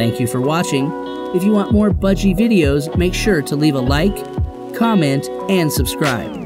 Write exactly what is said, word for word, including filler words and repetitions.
Thank you for watching. If you want more budgie videos, make sure to leave a like, comment, and subscribe.